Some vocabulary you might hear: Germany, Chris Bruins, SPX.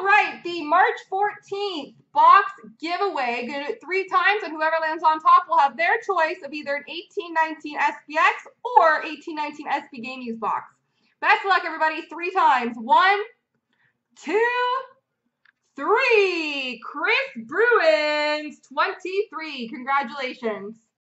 All right, the March 14th box giveaway. Gonna do it 3 times, and whoever lands on top will have their choice of either an 1819 SPX or 1819 SP Game Use box. Best luck, everybody. 3 times. 1, 2, 3. Chris Bruins, 23. Congratulations.